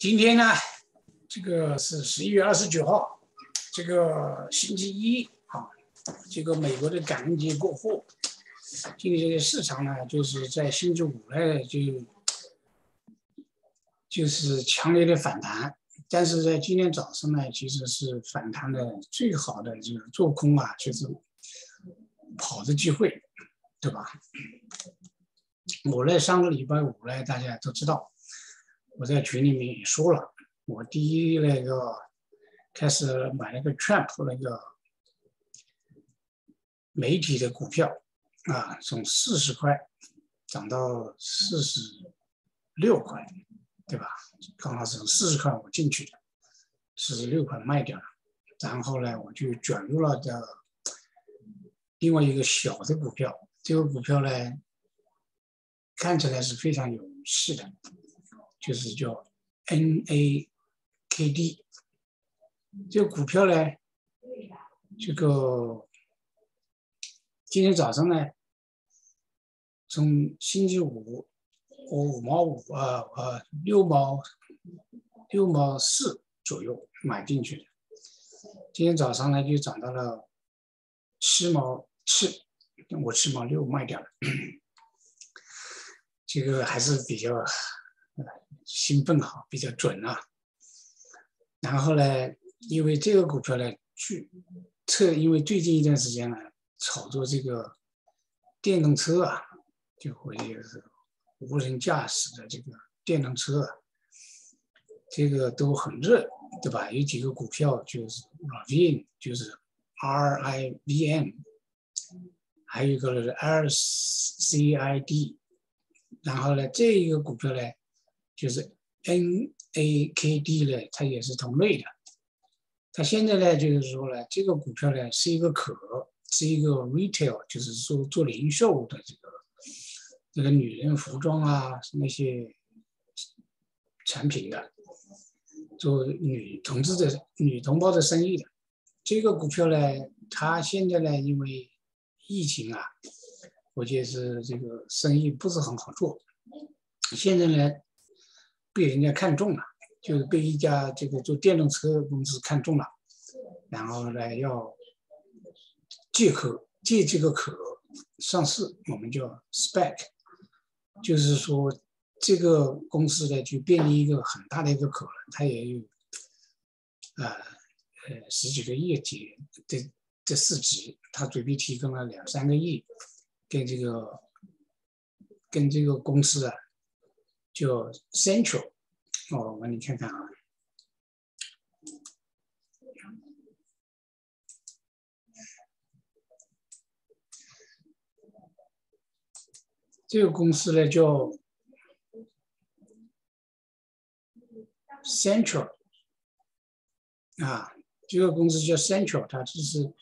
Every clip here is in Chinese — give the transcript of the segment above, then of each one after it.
今天呢，这个是11月29号，这个星期一啊，这个美国的感恩节过后，今天的市场呢，就是在星期五呢就是强烈的反弹，但是在今天早上呢，其实是反弹的最好的就是做空啊，就是跑的机会，对吧？我呢，上个礼拜五呢，大家都知道，我在群里面也说了，我第一那个开始买了个 Trump 那个媒体的股票啊，从40块涨到46块。对吧？刚好是40块我进去的，46块卖掉了，然后呢，我就卷入了这另外一个小的股票。这个股票呢，看起来是非常有戏的，就是叫 NAKD。这个股票呢，这个今天早上呢，从星期五。6毛4左右买进去的，今天早上呢就涨到了7毛7，我7毛6卖掉了，这个还是比较兴奋哈，比较准啊。然后呢，因为这个股票呢，因为最近一段时间呢，炒作这个电动车啊，就会就是。无人驾驶的这个电动车，这个都很热，对吧？有几个股票就是 Rivian， 就是 RIVN， 还有一个是 LCID， 然后呢，这一个股票呢，就是 NAKD 呢，它也是同类的。它现在呢，就是说呢，这个股票呢是一个retail， 就是说做零售的这个。这个女人服装啊，那些产品的，做女同胞的生意的，这个股票呢，它现在呢，因为疫情啊，我觉得是这个生意不是很好做。现在呢，被人家看中了，就是被一家这个做电动车公司看中了，然后呢，要借这个壳上市，我们叫 SPAC。就是说，这个公司呢，就变成一个很大的一个壳了，它也有10几个亿的市值，它准备提供了2-3个亿，跟这个公司啊，叫 Central。我给你看看啊，这个公司呢叫 Central 啊，这个公司叫 Central， 它就是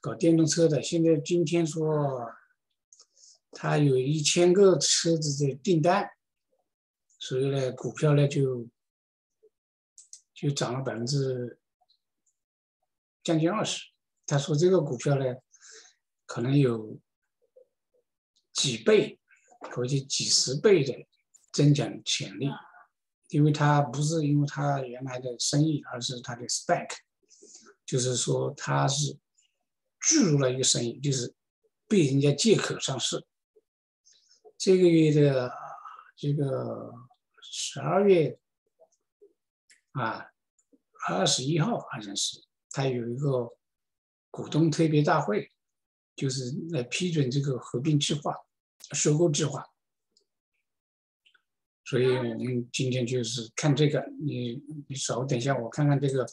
搞电动车的。现在今天说它有1000个车子的订单，所以呢，股票呢就涨了将近20%。他说这个股票呢，可能有。几倍或者几10倍的增长潜力，因为它不是因为它原来的生意，而是它的 SPAC， 就是说它是注入了一个生意，就是被人家借壳上市。这个月的这个12月21号好像是，它有一个股东特别大会，就是来批准这个合并计划。收购计划，所以我们今天就是看这个。你稍等一下，我看看这个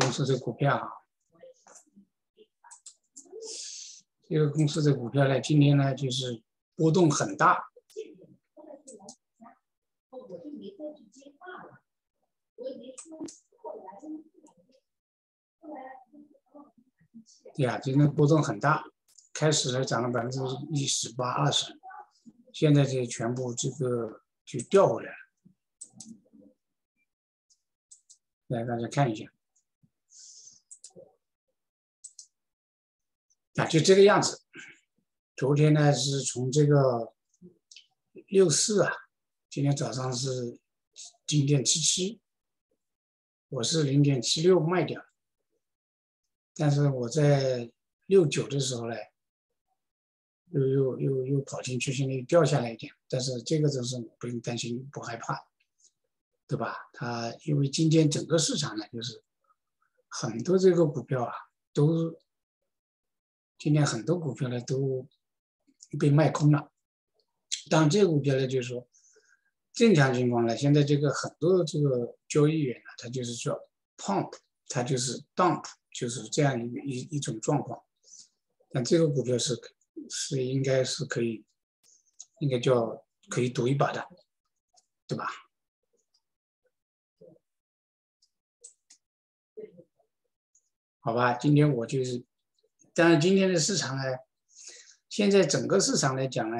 公司的股票啊。这个公司的股票呢，今天呢就是波动很大。对呀，今天波动很大。开始呢涨了18%、20%，现在就全部这个就掉回来了。来，大家看一下，啊，就这个样子。昨天呢是从这个64啊，今天早上是0.77，我是0.76卖掉，但是我在69的时候呢，又跑进去，现在又掉下来一点，但是这个就是不用担心，不害怕，对吧？它因为今天整个市场呢，就是很多这个股票啊，都今天很多股票呢都被卖空了。当然，这个股票呢，就是说正常情况呢，现在这个很多这个交易员呢，他就是叫 pump， 他就是 dump， 就是这样一种状况。但这个股票是应该是可以，应该叫可以赌一把的，对吧？好吧，今天我就是，当然今天的市场呢，现在整个市场来讲呢，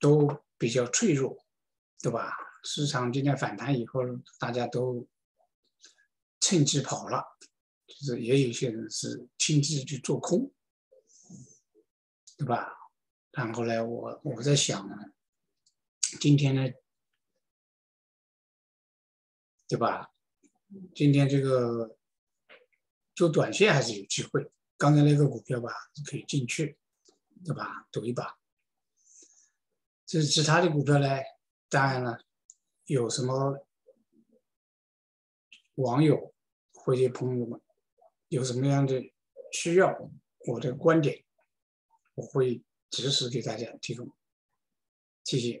都比较脆弱，对吧？市场今天反弹以后，大家都趁机跑了，就是也有些人是亲自去做空。对吧？然后呢，我在想呢，今天呢，对吧？今天这个做短线还是有机会。刚才那个股票吧，可以进去，对吧？赌一把。这其他的股票呢，当然了，有什么网友或者朋友们有什么样的需要，我的观点，我会及时给大家提供，谢谢。